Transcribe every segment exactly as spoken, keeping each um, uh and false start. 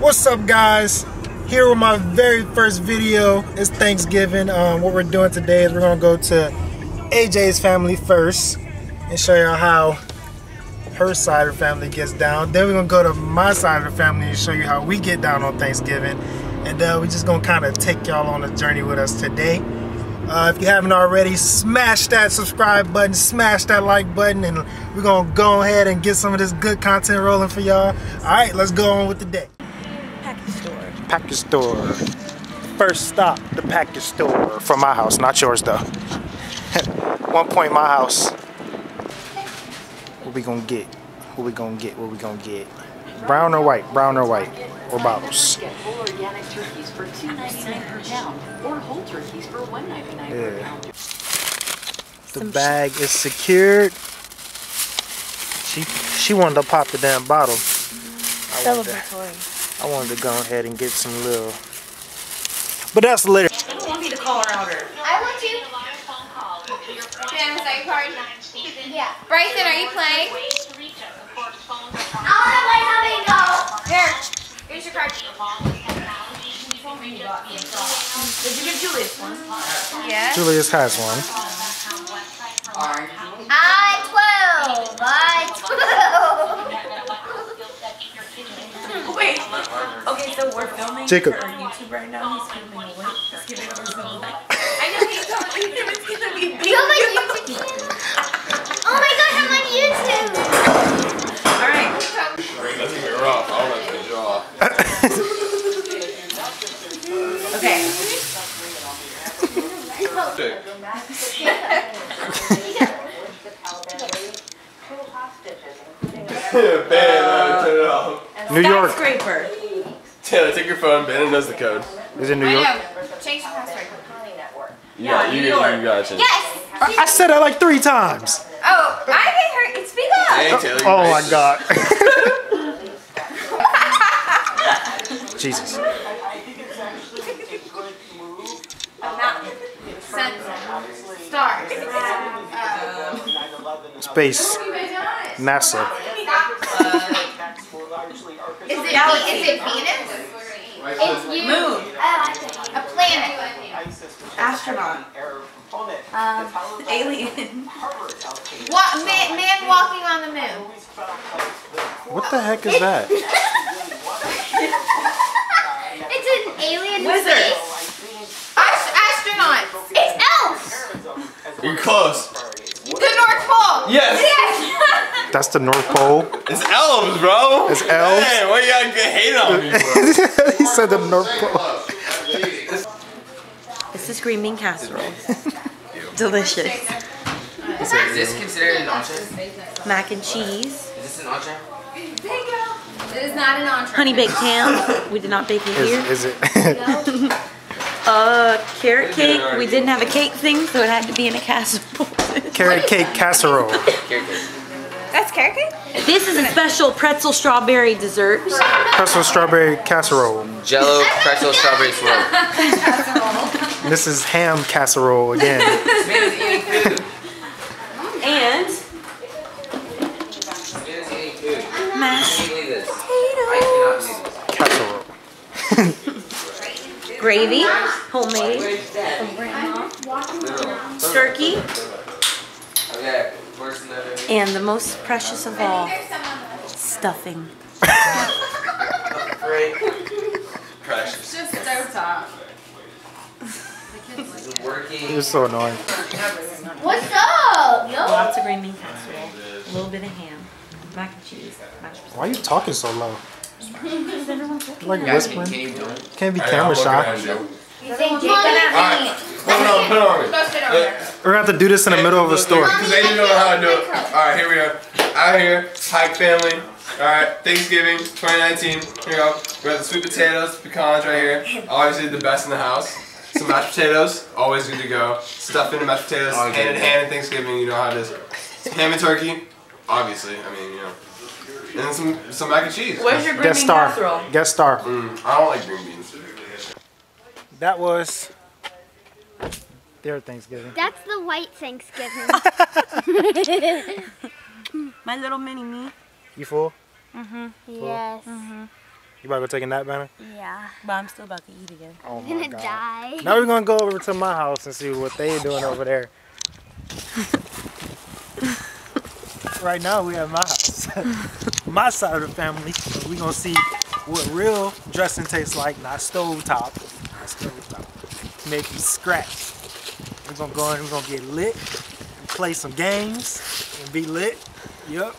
What's up, guys? Here with my very first video. It's Thanksgiving. Um, what we're doing today is we're gonna go to A J's family first and show y'all how her side of the family gets down. Then we're gonna go to my side of the family and show you how we get down on Thanksgiving. And uh, we're just gonna kind of take y'all on a journey with us today. Uh, if you haven't already, smash that subscribe button, smash that like button, and we're gonna go ahead and get some of this good content rolling for y'all. All right, let's go on with the day. Package store. First stop, the package store. From my house, not yours though. One point, my house. What we gonna get? What we gonna get? What we gonna get? Brown or white? Brown or white? Or bottles? Get whole organic turkeys for two ninety-nine per pound, or whole turkeys for one ninety-nine per pound. The bag is secured. She she wanted to pop the damn bottle. Celebratory. I wanted to go ahead and get some little, but that's later. I don't want me to call her out or. I want you. Jim, is that your card? Yeah. Bryson, are you playing? I want to play how they go. Here, here's your card. Did you get Julius one? Yeah. Julius has one. I twelve. I twelve. Wait. Okay, so we're filming Jacob. For YouTube right now. He's filming away. He's giving us his little back. I know he's coming. He's gonna be big. You're on YouTube. Oh my gosh, I'm on YouTube. All right. Let's get her off. I'll let her jaw. Okay. Ben, uh, turn it off. New York. Scraper. Taylor, take your phone. Ben knows the code. Is it New York? I know. Change the password. Yeah, yeah, you, New York. You gotta change. Yes. I, I said that like three times. Oh, I hate her. It's speak up. Hey, Taylor, oh racist. My God. Jesus. Stars. Space. NASA. Is it, is it Venus? It's you. Moon. Oh, a planet. Astronaut. Um, alien. What, man, man walking on the moon. What the heck is it's, that? It's an alien wizard. Ast astronaut. It's elves. You're close. The North Pole. Yes. Yes. That's the North Pole. It's elves, bro. It's elves. Hey, why y'all get hate on me, bro? He said the North Pole. This is green bean casserole. Delicious. Is this considered an entree? Mac and cheese. Is this an entree? It is not an entree. Honey baked ham. We did not bake it here. Is, is it? uh, carrot cake. We didn't have a cake thing, so it had to be in a casserole. Carrot cake casserole. Carrot cake. That's carrot cake? This is a special pretzel strawberry dessert. Pretzel strawberry casserole. Jello pretzel strawberry swirl. This is ham casserole again. And mashed potatoes. Casserole. Gravy, homemade. Turkey. And the most precious of all, stuffing. Precious. Just so top. You're so annoying. What's up, yo? Lots of green bean casserole, a little bit of ham, mac and cheese. Why are you talking so low? Like whispering. Can't be camera shy. You think Jake right. Put it on, put it on. We're going to have to do this in the hey, middle of a story. Because they didn't know how to do it. Alright, here we go. Out here, hike family. Alright, Thanksgiving twenty nineteen. Here we go. We got the sweet potatoes, pecans right here. Obviously the best in the house. Some mashed potatoes, always good to go. Stuff into mashed potatoes, hand in hand at Thanksgiving, you know how it is. Ham and turkey, obviously, I mean, you know. And then some, some mac and cheese. Where's your green Guest bean star. casserole? Guest star. Mm, I don't like green beans. That was their Thanksgiving. That's the white Thanksgiving. My little mini me. You full? Mm-hmm. Yes. Mm-hmm. You about to go take a nap, Banner? Yeah. But I'm still about to eat again. Oh my I'm gonna God. die. Now we're gonna go over to my house and see what they're doing over there. Right now we at my house. My side of the family. So we gonna see what real dressing tastes like, not stove top. Not stove top. Make you scratch. We're gonna go in, we're gonna get lit, and play some games, and be lit. Yup.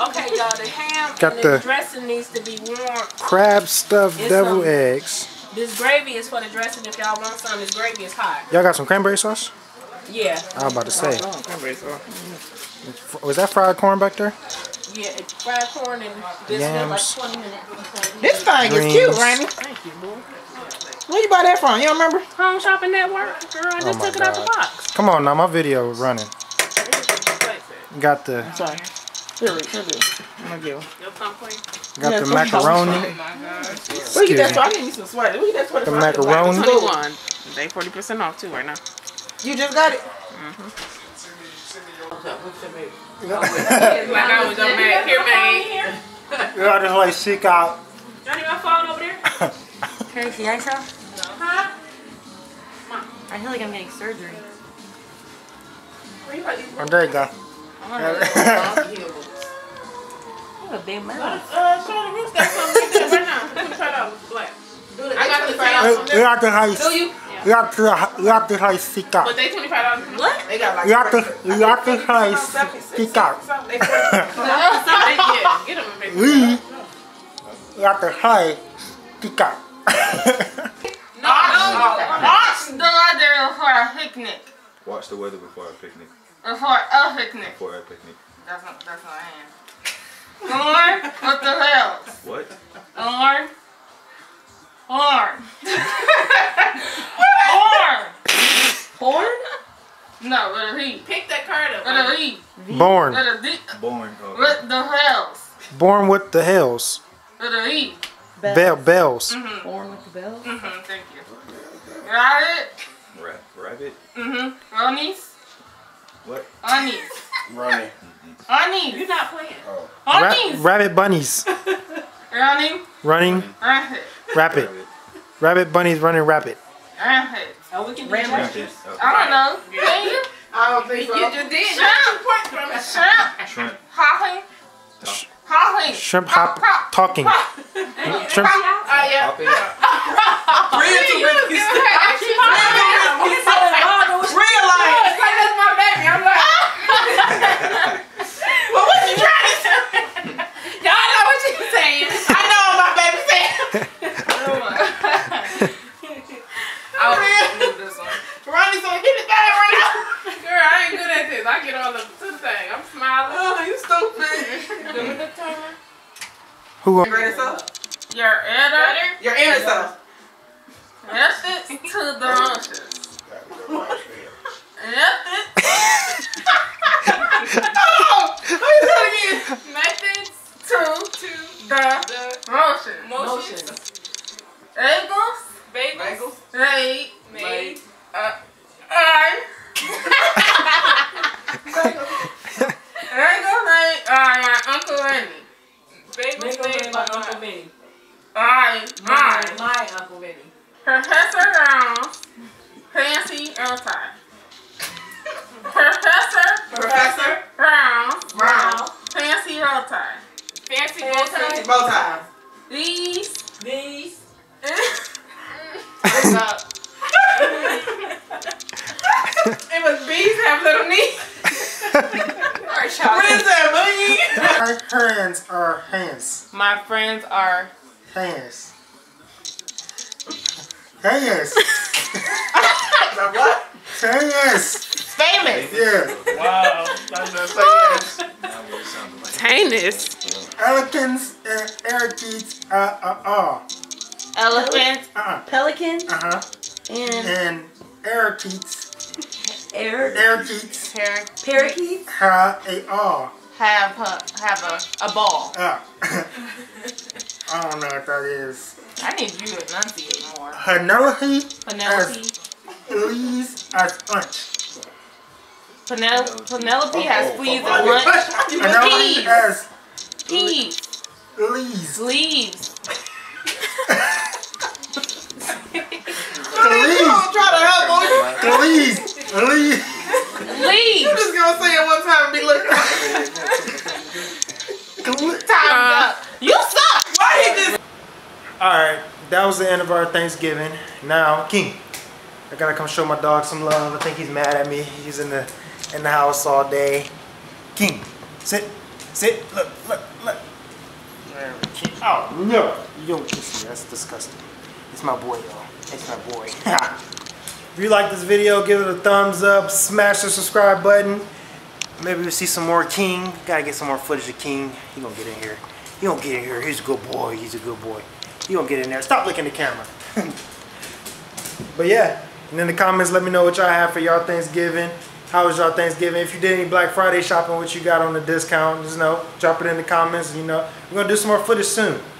Okay, y'all, the ham got and the, the dressing needs to be warm. Crab stuffed it's devil some, eggs. This gravy is for the dressing. If y'all want some, this gravy is hot. Y'all got some cranberry sauce? Yeah. I was about to say. Oh, oh, cranberry sauce. Was that fried corn back there? Yeah, it's fried corn and this is like twenty minutes. This thing is cute, Randy. Thank you, boy. Where you buy that from? You don't remember? Home Shopping Network. Girl, I just oh took God. it out the box. Come on now, my video is running. Got the... I'm sorry. Here it is. I'm gonna give it. Got yeah, the macaroni. Look at that. I need me some sweater. Look at that sweater. The macaroni. They forty percent off too right now. You just got it? Mm-hmm. Like I was on mad. Here, man. Y'all just like seek out. Y'all need my phone over there? Crazy, I saw. Huh? I feel like I'm getting surgery. Oh, there you go. I have a big mouth. Uh, show the roof got something right now. Let me try it out. Black. I got the price. You have to high. Do you? You have to. You have to high stick out. But they twenty five dollars. What? They got like. You have to. You have to high stick out. Get them and make. We. You have to high stick out. Watch the weather before a picnic. Watch the weather before a picnic. Or for a picnic. For a picnic. That's not, that's not I am. Lord, what the hell? What? Lord. Lord. Born? No, let it read. Pick that card up. Let it read. Born. Let it read. Born. Okay. What the hells? Born with the hells. Let it read. Bell. Bells. Mm-hmm. Born with the bells? Mm-hmm. Thank you. Rabbit. Ra rabbit? Mm-hmm. Ronies. What? Onies. Running. Onies. You're not playing. Oh. Onies. Ra rabbit bunnies. Running. Running. Rapid. Rapid. Rabbit bunnies running rapid. Rapid. Oh, we can do rapid. Oh. I don't know. Can you? I don't think so. You just did. Shrimp. Shrimp. Hopping. Hopping. Shrimp hop. Pop. Talking. Pop. Shrimp. Oh, yeah. Hopping. Realize. I'm like, well, what you trying to say? Y'all know what you saying. I know what my baby saying. Oh my. I would do this one. Ronnie's gonna get the thing right now. Girl, I ain't good at this. I get all the thing. I'm smiling. Oh, you stupid. Give me the timer. Who wants your inner self? Your inner self. Your inner self. That's it to the haunches. Oh, what is methods to, to the, the motion. Motions. Bagels. Bagels. They made uh, I. Bagels made by my Uncle Benny. Bagels made by Uncle Benny. I, my, my Uncle Benny. Professor Rounds, fancy outside. Professor, Professor, Brown, Brown, fancy bow tie, fancy bow tie. These, these, what's up? It was bees have little knees. What is that, buddy? My friends are hands. My friends are hands. Hands. What? Hands. Famous. Yeah. Wow. That's heinous. Elephants and parakeets. Uh uh uh. Elephants. Uh uh. Pelicans. Uh huh. And and parakeets. Air. Parakeets. Parakeets. Have a all. Have a have a a ball. Uh. I don't know what that is. I need you to enunciate more. Penelope. Penelope. Please as punch. Penelope, Penelope has fleas at lunch. Penelope has Leaves. Leaves. Leaves. Leaves. Leaves. Leaves. I'm just gonna say it one time and be like, time uh, you suck. Why did this? All right, that was the end of our Thanksgiving. Now, King, I gotta come show my dog some love. I think he's mad at me. He's in the in the house all day. King, sit, sit. Look, look, look. There we go. Oh no, you don't kiss me. That's disgusting. It's my boy, y'all. It's my boy. If you like this video, give it a thumbs up, smash the subscribe button. Maybe we'll see some more King. Gotta get some more footage of King. He gonna get in here. He gonna get in here. He's a good boy. He's a good boy. He gonna get in there. Stop looking at the camera. But yeah, and in the comments, let me know what y'all have for y'all Thanksgiving. How was y'all Thanksgiving? If you did any Black Friday shopping, what you got on the discount, just know, drop it in the comments. You know, we're gonna do some more footage soon.